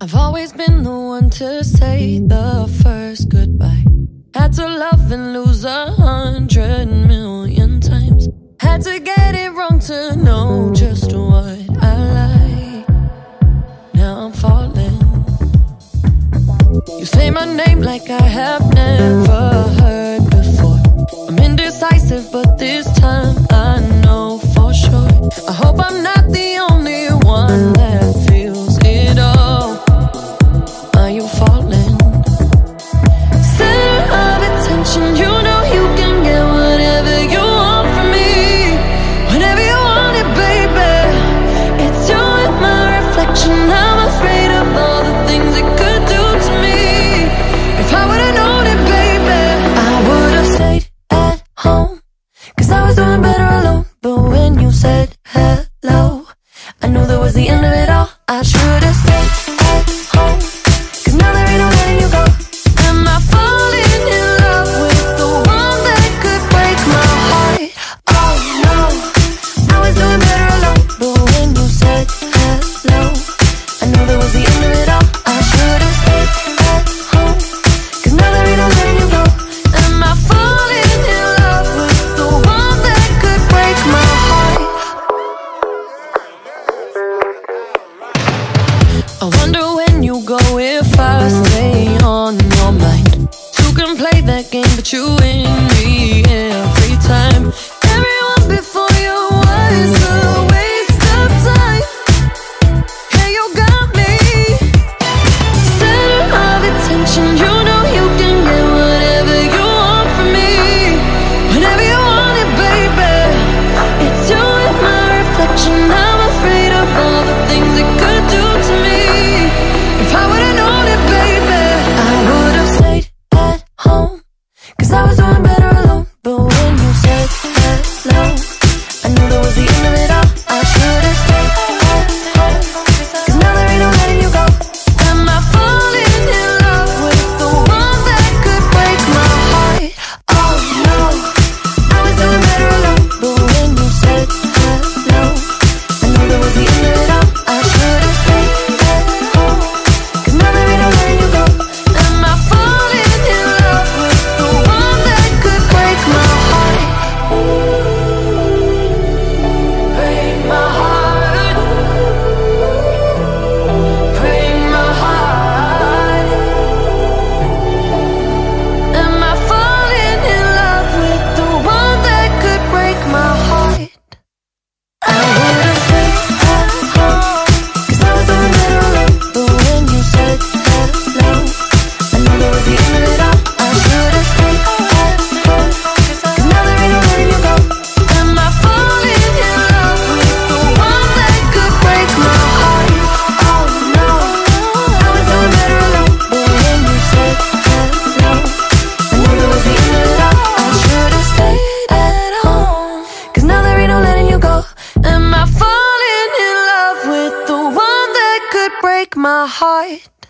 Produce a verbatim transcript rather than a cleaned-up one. I've always been the one to say the first goodbye. Had to love and lose a hundred million times. Had to get it wrong to know just what I like. Now I'm falling. You say my name like I have never heard before. I'm indecisive, but this time I know for sure. I hope I'm not the only one that feels it all. My heart.